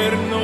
Per noi.